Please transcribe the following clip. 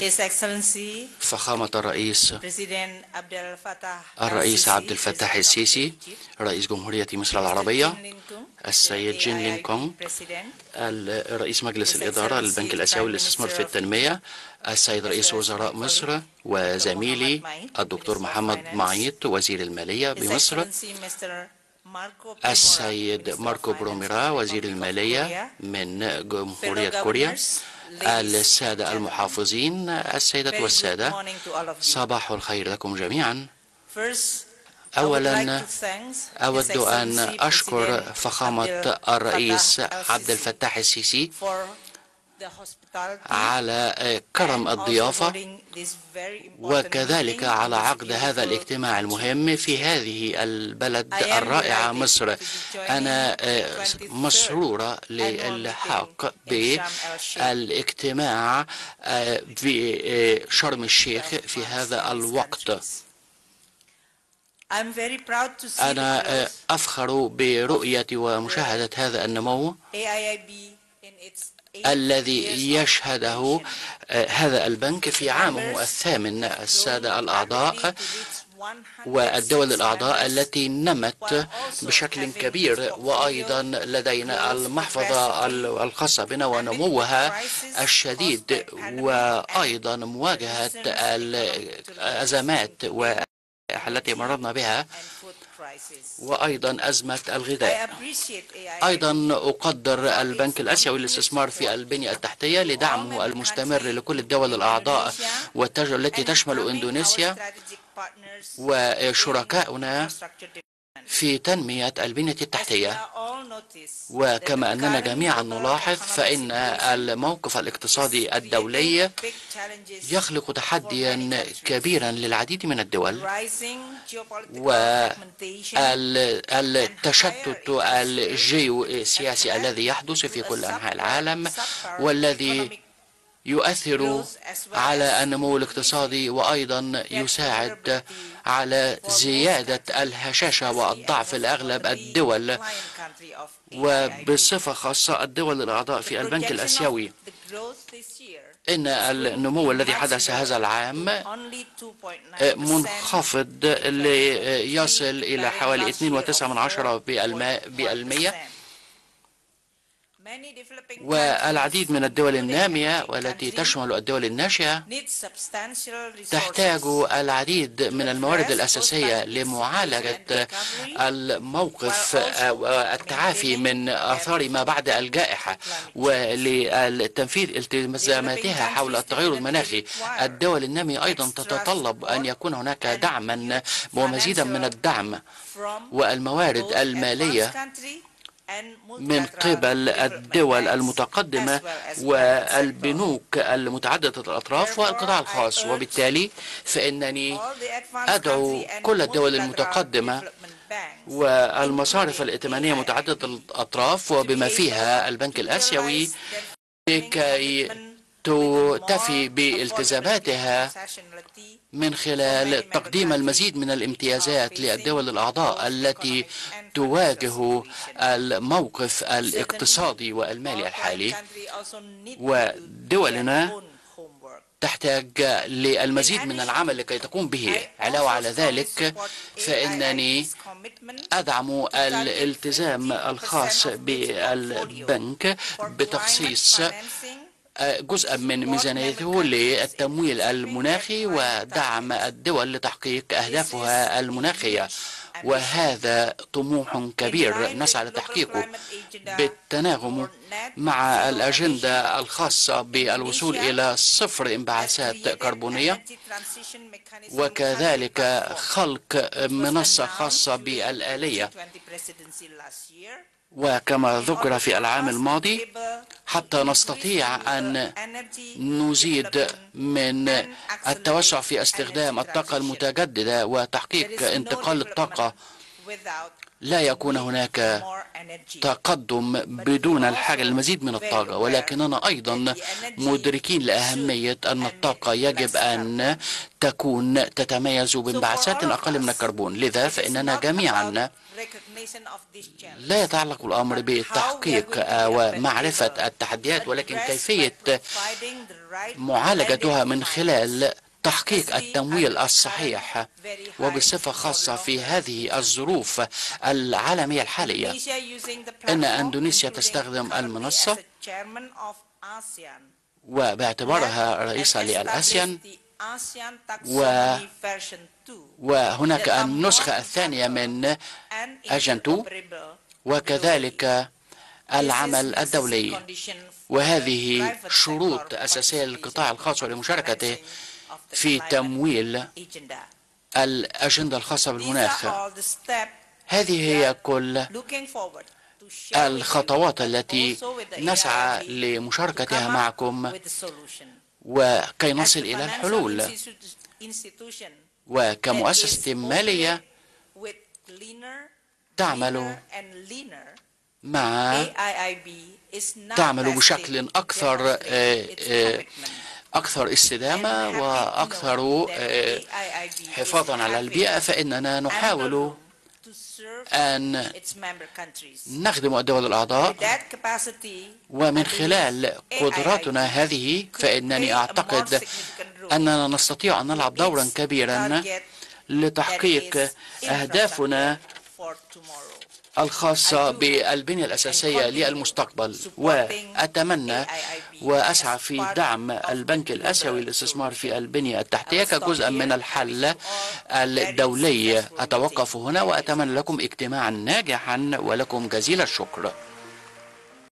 His Excellency فخامة الرئيس عبد الفتاح السيسي رئيس جمهورية مصر العربية، السيد جين لينكوم رئيس مجلس الإدارة للبنك الآسيوي للاستثمار في التنمية، السيد رئيس وزراء مصر وزميلي الدكتور محمد معيط وزير المالية بمصر، السيد ماركو بروميرا وزير المالية من جمهورية كوريا، السادة المحافظين، السيدات والسادة، صباح الخير لكم جميعا. أولا أود أن أشكر فخامة الرئيس عبد الفتاح السيسي على كرم الضيافة وكذلك على عقد هذا الاجتماع المهم في هذه البلد الرائعة مصر. أنا مسرورة للحاق بالاجتماع في شرم الشيخ في هذا الوقت. أنا أفخر برؤية ومشاهدة هذا النمو الذي يشهده هذا البنك في عامه الثامن. السادة الأعضاء والدول الأعضاء التي نمت بشكل كبير، وأيضا لدينا المحفظة الخاصة بنا ونموها الشديد، وأيضا مواجهة الأزمات التي مررنا بها وأيضا أزمة الغذاء. أيضا أقدر البنك الآسيوي للاستثمار في البنية التحتية لدعمه المستمر لكل الدول الأعضاء التي تشمل إندونيسيا وشركائنا في تنمية البنية التحتية. وكما أننا جميعا نلاحظ فإن الموقف الاقتصادي الدولي يخلق تحديا كبيرا للعديد من الدول، والتشتت الجيوسياسي الذي يحدث في كل أنحاء العالم والذي يؤثر على النمو الاقتصادي، وأيضا يساعد على زيادة الهشاشة والضعف لأغلب الدول وبصفة خاصة الدول الأعضاء في البنك الآسيوي. إن النمو الذي حدث هذا العام منخفض ليصل إلى حوالي 2.9%، والعديد من الدول النامية والتي تشمل الدول الناشئة تحتاج العديد من الموارد الأساسية لمعالجة الموقف والتعافي من آثار ما بعد الجائحة ولتنفيذ التزاماتها حول التغير المناخي. الدول النامية أيضا تتطلب أن يكون هناك دعما ومزيدا من الدعم والموارد المالية من قبل الدول المتقدمة والبنوك المتعددة الأطراف والقطاع الخاص. وبالتالي فإنني أدعو كل الدول المتقدمة والمصارف الائتمانية متعددة الأطراف وبما فيها البنك الآسيوي لكي تفي بالتزاماتها من خلال تقديم المزيد من الامتيازات للدول الأعضاء التي تواجه الموقف الاقتصادي والمالي الحالي. ودولنا تحتاج للمزيد من العمل لكي تقوم به. علاوة على ذلك فإنني أدعم الالتزام الخاص بالبنك بتخصيص جزءا من ميزانيته للتمويل المناخي ودعم الدول لتحقيق أهدافها المناخية، وهذا طموح كبير نسعى لتحقيقه بالتناغم مع الأجندة الخاصة بالوصول إلى 0 انبعاثات كربونية، وكذلك خلق منصة خاصة بالآلية. وكما ذكر في العام الماضي حتى نستطيع أن نزيد من التوسع في استخدام الطاقة المتجددة وتحقيق انتقال الطاقة لا يكون هناك تقدم بدون الحاجة للمزيد من الطاقة، ولكننا أيضا مدركين لأهمية أن الطاقة يجب أن تكون تتميز بانبعاثات أقل من الكربون. لذا فإننا جميعا لا يتعلق الأمر بالتحقيق ومعرفة التحديات، ولكن كيفية معالجتها من خلال تحقيق التمويل الصحيح وبصفة خاصة في هذه الظروف العالمية الحالية. إن إندونيسيا تستخدم المنصة، وباعتبارها رئيسة للآسيان، وهناك النسخة الثانية من أجن 2، وكذلك العمل الدولي، وهذه شروط أساسية للقطاع الخاص ولمشاركته في تمويل الأجندة الخاصة بالمناخ. هذه هي كل الخطوات التي نسعى لمشاركتها معكم وكي نصل إلى الحلول. وكمؤسسة مالية تعمل بشكل أكثر استدامة وأكثر حفاظا على البيئة، فإننا نحاول أن نخدم الدول الأعضاء، ومن خلال قدراتنا هذه فإنني أعتقد أننا نستطيع أن نلعب دورا كبيرا لتحقيق أهدافنا الخاصة بالبنية الأساسية للمستقبل. وأتمنى وأسعى في دعم البنك الآسيوي للاستثمار في البنية التحتية كجزء من الحل الدولي. أتوقف هنا وأتمنى لكم اجتماعا ناجحا ولكم جزيل الشكر.